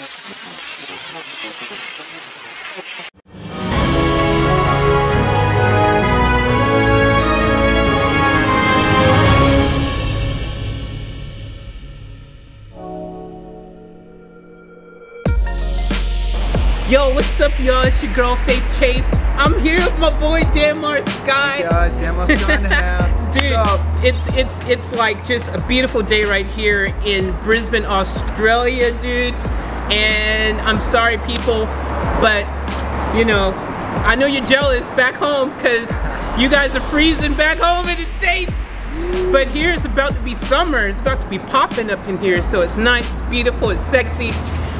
Yo, what's up, y'all? It's your girl Faith Chase. I'm here with my boy Danmarsky. Hey guys, Danmarsky in the house. Dude, it's like just a beautiful day right here in Brisbane, Australia, dude. And I'm sorry, people, but you know, I know you're jealous back home because you guys are freezing back home in the States. But here it's about to be summer. It's about to be popping up in here, so it's nice, it's beautiful, it's sexy.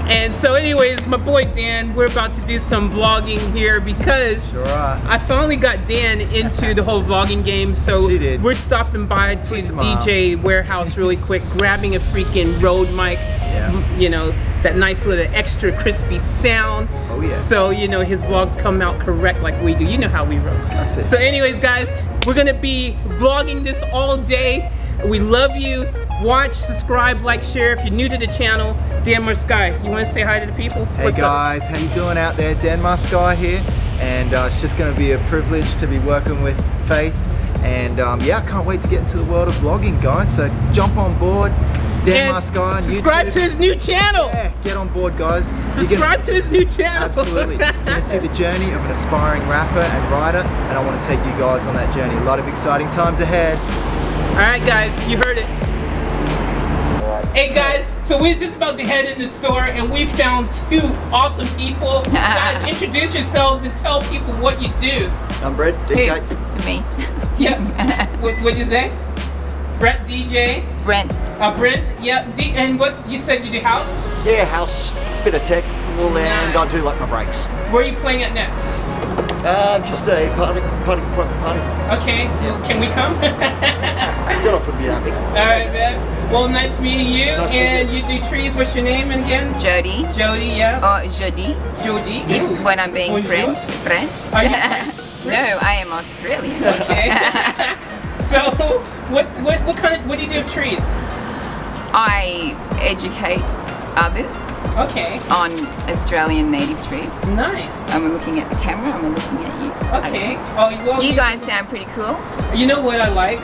And so anyways, my boy Dan, we're about to do some vlogging here because sure I finally got Dan into the whole vlogging game. So we're stopping by to the DJ warehouse really quick, grabbing a freaking Rode mic, yeah. You know, that nice little extra crispy sound. Oh, yeah. So, you know, his vlogs come out correct like we do. You know how we roll. That's it. So anyways, guys, we're going to be vlogging this all day. We love you. Watch, subscribe, like, share. If you're new to the channel, Danmarsky, you want to say hi to the people? Hey guys, how you doing out there? Danmarsky here, and it's just going to be a privilege to be working with Faith, and yeah, I can't wait to get into the world of vlogging, guys. So jump on board, Danmarsky on YouTube. Subscribe to his new channel. Yeah, get on board, guys. Subscribe to his new channel. Absolutely. You're going to see the journey of an aspiring rapper and writer, and I want to take you guys on that journey. A lot of exciting times ahead. All right, guys, you heard it. Hey guys, so we're just about to head in the store and we found two awesome people. Guys, introduce yourselves and tell people what you do. I'm Brett, DJ. Who? Me. Yep. What'd you say? Brett, DJ. Brent. Brent, yep. And what you said you do house? Yeah, house, bit of tech, all that, and I do like my breaks. Where are you playing at next? Just a private party. Okay, well, can we come? Don't offer me that big. Alright, man. Well, nice meeting you, nice and meeting. You do trees. What's your name again? Jody. Jody, yeah. Oh, Jody. Jody. If, when I'm being French. French. Are you French? No, I am Australian. Okay. So, what kind of, what do you do with trees? I educate others. Okay. On Australian native trees. Nice. I'm looking at the camera. I'm looking at you. Okay. Oh, well, you guys sound pretty cool. You know what I like?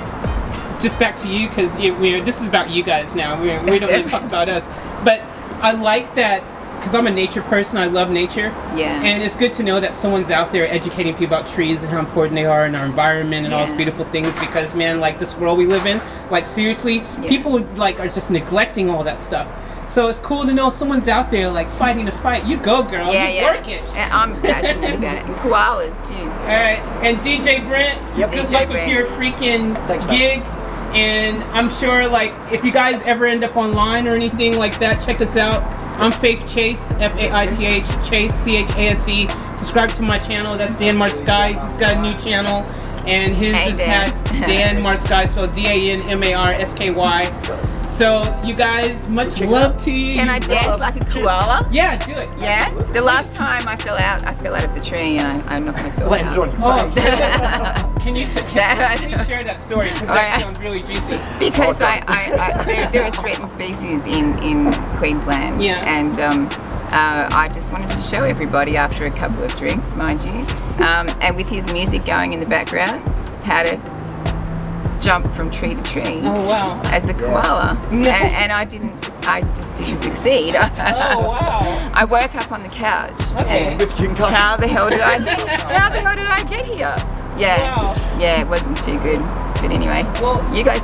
Just back to you, because this is about you guys now. We don't really talk about us. But I like that, because I'm a nature person. I love nature. Yeah. And it's good to know that someone's out there educating people about trees and how important they are in our environment and yeah. all those beautiful things. Because, man, like this world we live in, like seriously, yeah. people like are just neglecting all that stuff. So it's cool to know someone's out there like fighting the fight. You go, girl. Yeah, you yeah. work it. I'm passionate about it. And koalas too. All right. And DJ Brent, yep. Good DJ luck Brent. With your freaking Thanks, gig. Man. And I'm sure, like, if you guys ever end up online or anything like that, check us out. I'm Faith Chase, F-A-I-T-H, Chase, C-H-A-S-E. Subscribe to my channel. That's Danmarsky. He's got a new channel. And his is at Danmarsky, spelled D-A-N-M-A-R-S-K-Y. So, you guys, much love to you. Can I dance like a koala? Yeah, do it. Yeah? The last time I fell out, of the tree and I'm not myself out. On your face. Can you share that story? Because that sounds really juicy. Because there are threatened species in Queensland. Yeah. And I just wanted to show everybody after a couple of drinks, mind you, and with his music going in the background, how to jump from tree to tree. Oh, wow. As a koala. Yeah. And I just didn't succeed. Oh, wow. I woke up on the couch. Okay. And how the hell did I get here? Yeah. Wow. Yeah, it wasn't too good. But anyway. Well, you guys,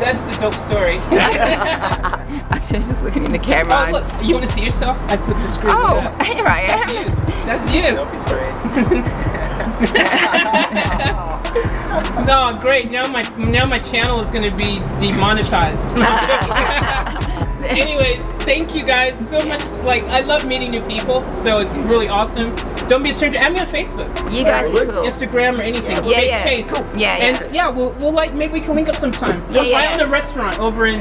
that's a dope story. I was just looking in the camera. Oh, look, you want to see yourself? I put the screen. Oh, here I am. That's you. That's you. No, great. Now my channel is going to be demonetized. Anyways, thank you guys so much. Like, I love meeting new people, so it's really awesome. Don't be a stranger. Add me on Facebook. You guys are cool. Instagram or anything. Yeah, yeah. Chase. Cool. Yeah, yeah. And yeah, we'll like maybe we can link up sometime. Yeah, yeah. I own a restaurant over in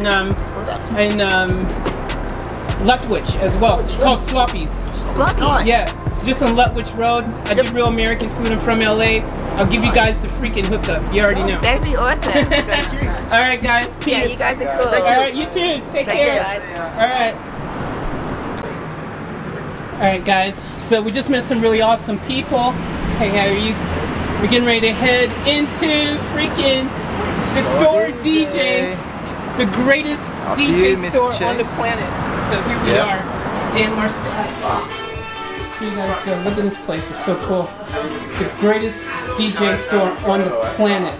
Lutwyche as well. It's called Sloppies. Sloppies. Nice. Yeah, it's just on Lutwyche Road. I do real American food. I'm from LA. I'll give you guys the freaking hookup. You already know. That'd be awesome. Thank you. All right, guys. Peace. Yeah, you guys are cool. All right, you too. Take care. All right. Alright guys, so we just met some really awesome people. Hey, how are you? We're getting ready to head into freaking the Store DJ, the greatest DJ store on the planet. So here we are, Danmarsky. Here you guys go, look at this place, it's so cool. The greatest DJ store on the planet.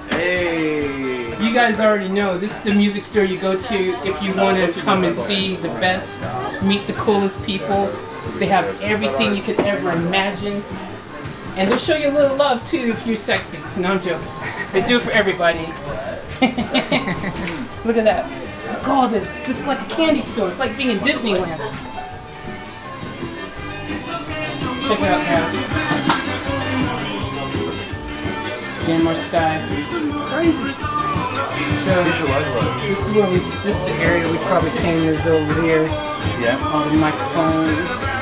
You guys already know, this is the music store you go to if you want to come and see the best, meet the coolest people. They have everything you could ever imagine. And they'll show you a little love too if you're sexy. No, I'm joking. They do it for everybody. Look at that. Look at all this. This is like a candy store. It's like being in Disneyland. Check it out, guys. Again, more sky. Crazy. So, this is where we. This is the area we probably came. Is over here. Yeah. All the microphones. Yeah.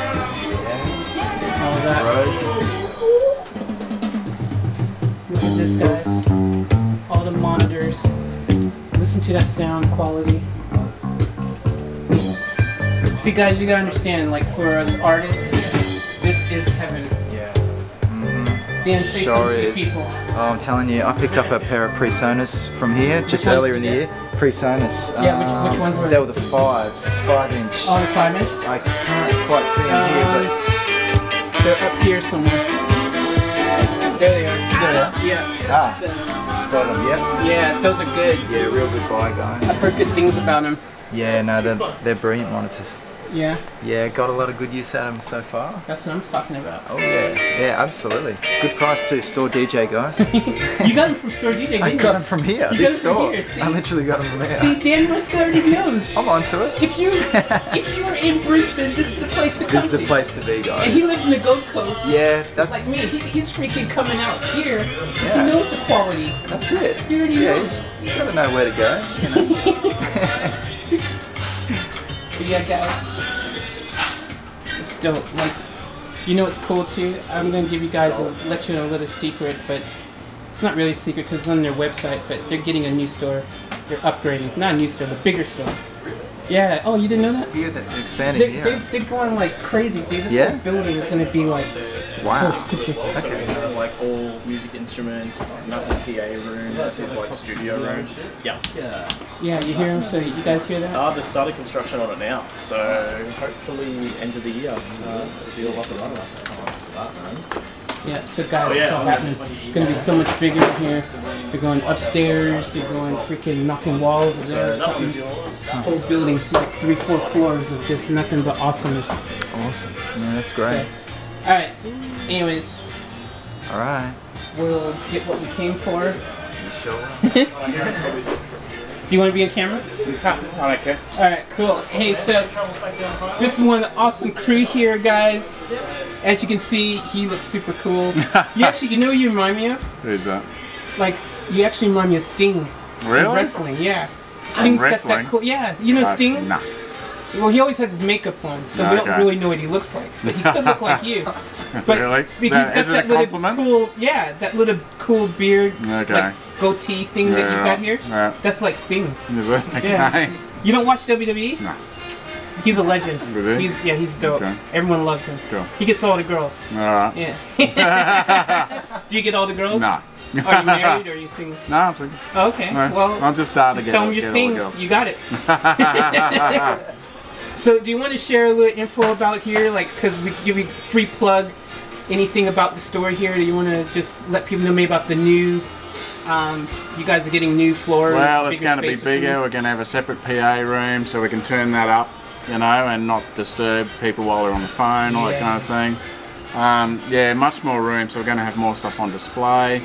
All that. Right. Look at this, guys. All the monitors. Listen to that sound quality. See, guys, you gotta understand. Like for us artists, this is heaven. Yeah. Dan, say something to people. Oh, I'm telling you, I picked up a pair of PreSonus from here just earlier in the year. PreSonus. Yeah, which ones were they? They were the 5-inch. Oh, the 5-inch? I can't quite see them here, but they're up here somewhere. There they are. There they are? Yeah. Ah, spot them, yeah. Yeah, those are good. Yeah, real good buy, guys. I've heard good things about them. Yeah, no, they're brilliant monitors. Yeah. Yeah, got a lot of good use out of them so far. That's what I'm talking about. Oh yeah, yeah, absolutely. Good price too, Store DJ guys. You got them from Store DJ, didn't you? I got them from here, this store. I literally got them from here. See, Danmarsky already knows. I'm onto it. If you're in Brisbane, this is the place to come to. This is the place to be, guys. And he lives in the Gold Coast. Yeah, that's... Like me, he's freaking coming out here because he knows the quality. That's it. He already knows. You gotta know where to go, you know. Yeah, guys, it's dope. Like, you know what's cool too? I'm gonna give you guys a little secret, but it's not really a secret because it's on their website. But they're getting a new store. They're upgrading, not a new store, but bigger store. Yeah. Oh, you didn't know that? Yeah, they're expanding. They're going like crazy, dude. This whole building is gonna be like wow. Stupid. Okay. Like all music instruments, massive PA room, massive like studio room. Yeah. Yeah. Yeah. You hear them? So you guys hear that? They've started construction on it now. So hopefully end of the year, it'll be all up and running. Yeah. So guys, it's all happening. It's gonna be so much bigger in here. They're going upstairs. They're going freaking knocking walls over there. Or something. Whole building, like 3-4 floors of just nothing but awesomeness. Awesome. Yeah, that's great. So, all right. Anyways. All right. We'll get what we came for. Sure. Do you want to be on camera? I like it. All right, cool. Hey, so this is one of the awesome crew here, guys. As you can see, he looks super cool. You actually, you know, who you remind me of? Who's that? Like, you actually remind me of Sting. Really? From wrestling, yeah. Sting's got that cool. Yeah, you know Sting. Nah. Well, he always has his makeup on, so we don't really know what he looks like. But he could look like you. But really? Because he's got that little cool, that little cool beard, like goatee thing that you've got here. Yeah. That's like Sting. Is it? Okay. Yeah. You don't watch WWE? No. He's a legend. Is he? He's dope. Okay. Everyone loves him. Cool. He gets all the girls. All right. Yeah. Do you get all the girls? No. Are you married or are you single? No, I'm single. Oh, okay. Right. Well, I'm just starting to get all the girls. Tell him you're Sting. You got it. So do you want to share a little info about here, like, because we give you free plug, anything about the store here? Do you want to just let people know maybe about the new, you guys are getting new floors? Well, it's going to be bigger, we're going to have a separate PA room so we can turn that up, you know, and not disturb people while they're on the phone, all that kind of thing. Yeah, much more room, so we're going to have more stuff on display.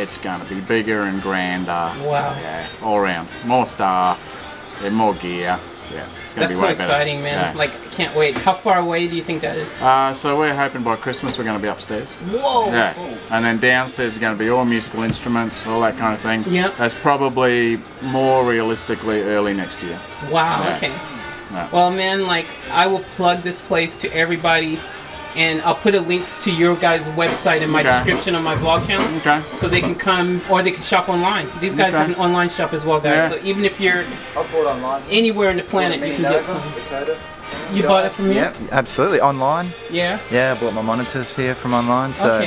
It's going to be bigger and grander. Wow. Yeah, all around. More staff, yeah, more gear. Yeah, it's gonna be way better. That's so exciting, man. Yeah. Like, I can't wait. How far away do you think that is? So we're hoping by Christmas we're going to be upstairs. Whoa! Yeah. Whoa. And then downstairs is going to be all musical instruments, all that kind of thing. Yeah. That's probably more realistically early next year. Wow, okay. Yeah. Well, man, like, I will plug this place to everybody. and I'll put a link to your guys' website in my description on my vlog channel, so they can come, or they can shop online. These guys have an online shop as well, guys. So even if you're anywhere in the planet, you can get some. You bought it from me? Yeah, absolutely. Online. Yeah. Yeah, I bought my monitors here from online. So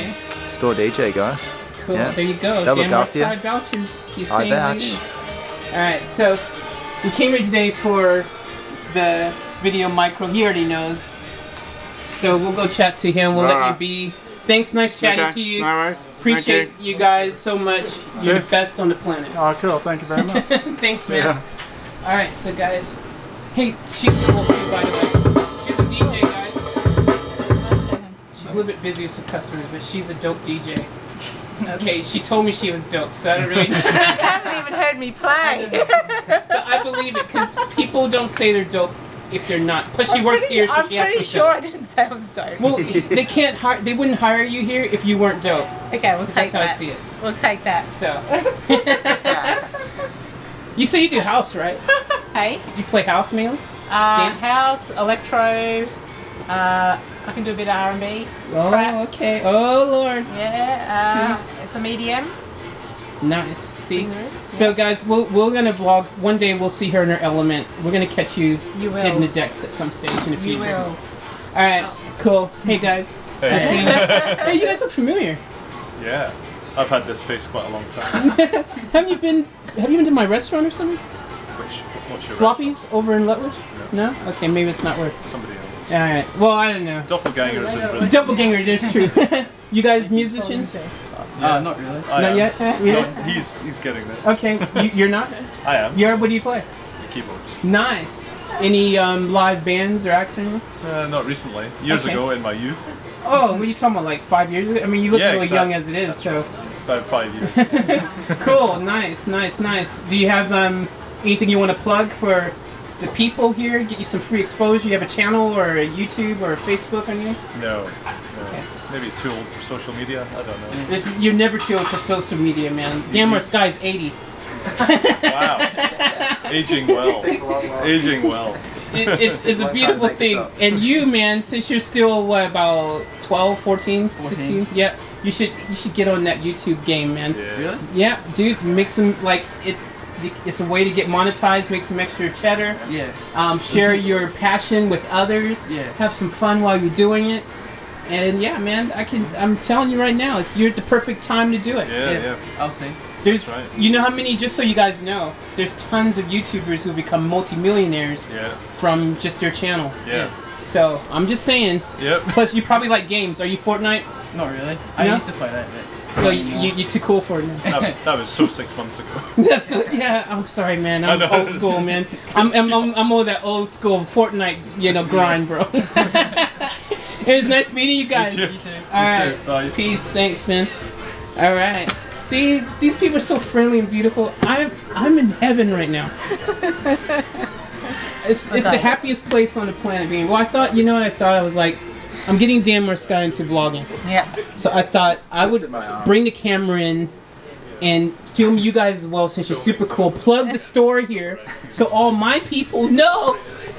Store DJ, guys. Cool. Yeah. There you go. They'll look after you. Vouchers. I vouch. All right, so we came here today for the video micro. He already knows. So we'll go chat to him. We'll let you be. Thanks, nice chatting to you. No worries. Appreciate you guys so much. Cheers. You're the best on the planet. Oh, cool. Thank you very much. Thanks, man. Yeah. All right, so guys. Hey, she's a little busy, by the way. She's a DJ, guys. She's a little bit busy with some customers, but she's a dope DJ. Okay, she told me she was dope, so I don't really... You haven't even heard me play. But I believe it, because people don't say they're dope if they're not. Plus, she works here, so she has to be dope. I'm pretty sure I didn't say I was dope. Well, they can't hire... They wouldn't hire you here if you weren't dope. Okay, we'll take that. That's how I see it. We'll take that. So... You say you do house, right? Hey. You play house mainly? Dance? House, electro... I can do a bit of R&B. Oh, crap. Okay. Oh, Lord. Yeah. It's a medium. Nice. See? Mm-hmm. So, guys, we're going to vlog. One day we'll see her in her element. We're going to catch you hitting the decks at some stage in the future. You will. All right. Oh. Cool. Hey, guys. Hey. Nice seeing you. Hey, you guys look familiar. Yeah. I've had this face quite a long time. Have you been to my restaurant or something? What's your Sloppies restaurant? Over in Lutwyche? No. No? Okay, maybe it's not worth. Somebody else. All right. Well, I don't know. Doppelganger is in Brisbane. Doppelganger, it is true. You guys musicians? Yeah. Not really. Not yet. No, he's getting there. Okay, you're not. I am. You're. What do you play? The keyboards. Nice. Any live bands or acts or anything? Not recently. Years ago in my youth. Oh, what are you talking about? Like 5 years ago? I mean, you look really young as it is, so. About 5 years. Cool, nice. Do you have anything you want to plug for the people here? Get you some free exposure? You have a channel or a YouTube or a Facebook or anything? No. Okay. Maybe too old for social media? I don't know. You're never too old for social media, man. Danmarsky is 80. Wow. Aging well. It takes a long while. Aging well. It's a beautiful thing. And you, man, since you're still what, about 12, 14, 16? Yeah. You should get on that YouTube game, man. Yeah. Really? Yeah, dude, make some, like, it's a way to get monetized, make some extra cheddar. Yeah. Share your passion with others. Yeah. Have some fun while you're doing it. And yeah, man, I'm telling you right now, you're at the perfect time to do it. Yeah. I'll see. You know how many, just so you guys know, there's tons of YouTubers who become multi-millionaires from just their channel. Yeah. So, I'm just saying. Yep. Plus, you probably like games. Are you Fortnite? Not really. I used to play that bit. No, you're too cool for it now. That was so 6 months ago. I'm sorry, man. I'm old school, man. I'm all that old school Fortnite, grind, bro. It was nice meeting you guys. You too. All right. Bye. Peace. Thanks, man. All right. See, these people are so friendly and beautiful. I'm in heaven right now. It's the happiest place on the planet. Well, I thought I was like, I'm getting Danmarsky into vlogging. Yeah. So I thought I would bring the camera in and film you guys as well, since you're super cool. Plug the store here so all my people know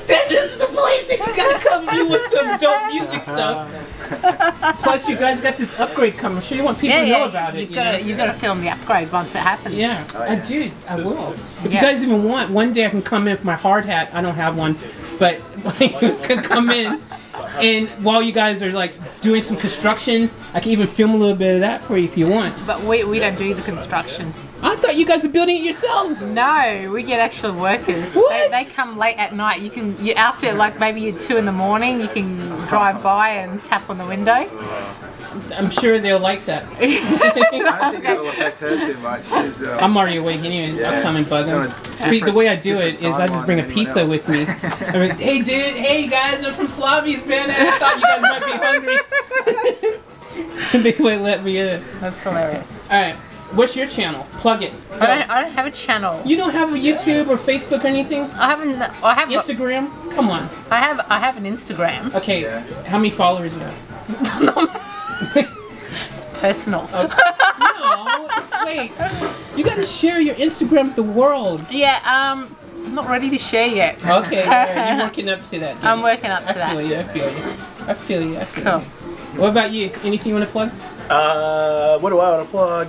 that this is the place that you gotta come view with some dope music stuff. Plus, you guys got this upgrade coming. I'm sure you want people to know about it. You've got to film the upgrade once it happens. Yeah, oh, yeah. I will. If you guys even want, one day I can come in with my hard hat. I don't have one, but I can come in. And while you guys are like doing some construction, I can even film a little bit of that for you if you want. But we don't do the construction. I thought you guys are building it yourselves. No, we get actual workers. What? They come late at night. You after like maybe 2 in the morning, you can drive by and tap on the window. I'm sure they'll like that. I don't think it'll affect her too much. I'm already awake anyway. I'll come and bug them. See, the way I do it is I just bring a pizza with me. I mean, hey, dude. Hey, guys. I'm from Sloppies, man. I thought you guys might be hungry. They won't let me in. That's hilarious. All right. What's your channel? Plug it. I don't have a channel. You don't have a YouTube or Facebook or anything? I have Instagram? Come on. I have an Instagram. Okay. How many followers do you have? It's personal. Okay. No, wait. You gotta share your Instagram with the world. Yeah, I'm not ready to share yet. Okay, you're working up to that. I'm working up to that. I feel you. I feel you, I feel you. What about you? Anything you want to plug? What do I want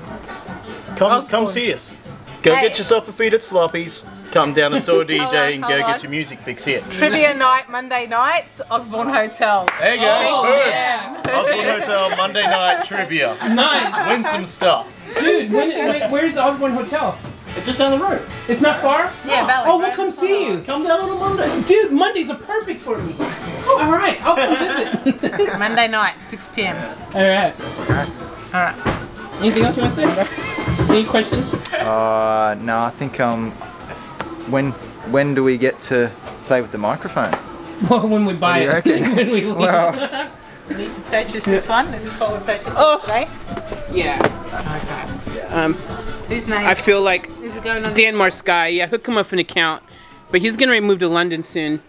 to plug? Come see us. Go get yourself a feed at Sloppies. Come down to Store DJ and go get your music fix here. Trivia night, Monday nights, Osborne Hotel. There you go. Oh, yeah. Osborne Hotel, Monday night trivia. Nice. Win some stuff. Dude, where is the Osborne Hotel? It's just down the road. It's not far? Yeah, Valley. Oh, we'll come see you. Come down on a Monday. Dude, Mondays are perfect for me. All right, I'll come visit. Monday night, 6 p.m. All right. All right. Anything else you want to say? Any questions? No, I think when do we get to play with the microphone? Well, when we buy it. When we leave. Well, we need to purchase this one. This is what we're purchasing today. Yeah. Okay. Whose name? I feel like Danmarsky. Yeah, hook him up an account, but he's gonna move to London soon.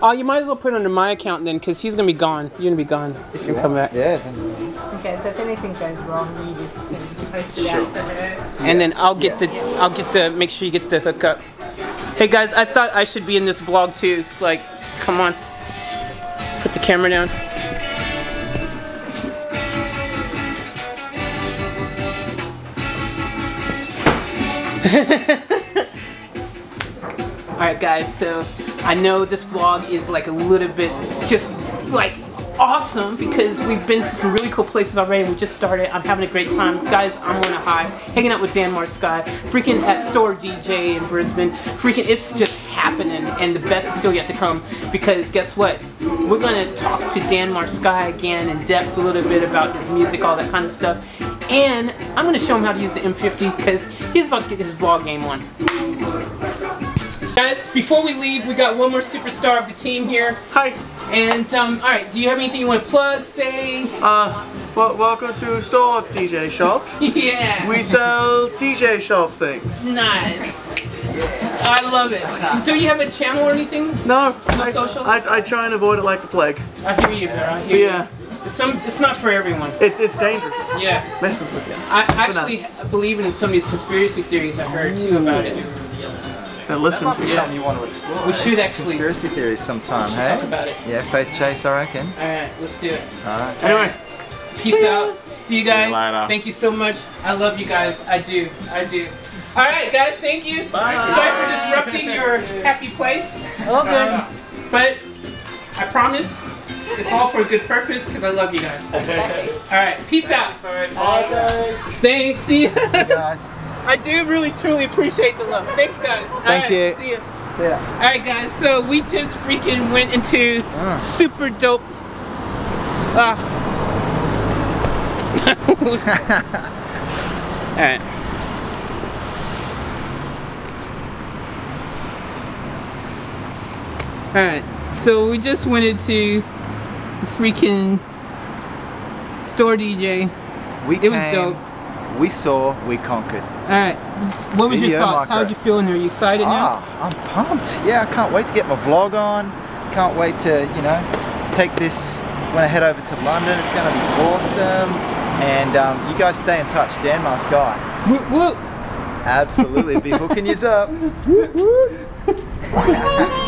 Oh, you might as well put it under my account then, because he's gonna be gone. You're gonna be gone if you come back. Yeah. Okay, so if anything goes wrong, you just can post it out to her. And then I'll get make sure you get the hookup. Hey guys, I thought I should be in this vlog too. Like, come on, put the camera down. Alright guys, so I know this vlog is like a little bit just like awesome because we've been to some really cool places already and we just started. I'm having a great time. Guys, I'm on a high, hanging out with Danmarsky, freaking at Store DJ in Brisbane. Freaking, it's just happening and the best is still yet to come because guess what? We're going to talk to Danmarsky again in depth a little bit about his music, all that kind of stuff. And I'm going to show him how to use the M50 because he's about to get his vlog game on. Guys, before we leave, we got one more superstar of the team here. Hi. And, alright, do you have anything you want to plug, say? Well, welcome to Store DJ Shop. Yeah. We sell DJ Shop things. Nice. I love it. Do you have a channel or anything? No. No socials? I try and avoid it like the plague. I hear you, bro. I hear you. Yeah. It's not for everyone. It's dangerous. Yeah. Messes with you. I actually believe in some of these conspiracy theories I heard too about it. But listen, that might be something you want to explore. We should actually. Conspiracy theories sometime, hey? Talk about it. Yeah, Faith Chase, I reckon. Alright, let's do it. Alright. Anyway. Peace out. See you guys. See you. Thank you so much. I love you guys. I do. I do. Alright, guys, thank you. Bye. Sorry for disrupting your happy place. All good. But I promise. It's all for a good purpose because I love you guys. Alright, peace out. Thanks, see you guys. I do really truly appreciate the love. Thanks guys. Thank you. See ya. See ya. Alright guys, so we just freaking went into super dope Alright. Alright, so we just went into freaking Store DJ. It was dope. We saw, we conquered. Alright, what was your thoughts? How did you feel in there? Are you excited now? I'm pumped. Yeah, I can't wait to get my vlog on. Can't wait to, you know, take this when I head over to London. It's going to be awesome. And you guys stay in touch. Danmarsky. Whoop whoop. Absolutely. Be hooking yous up. Whoop whoop.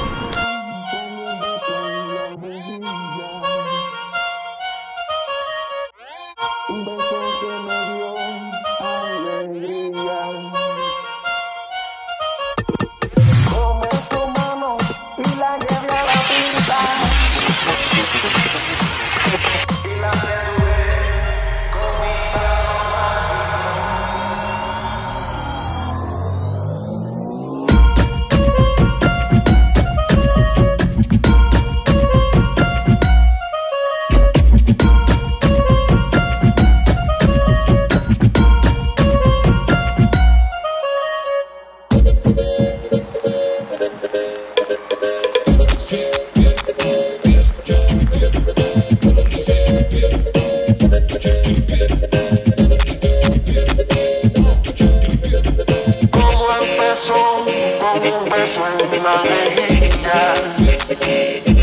Como un beso en la mejilla.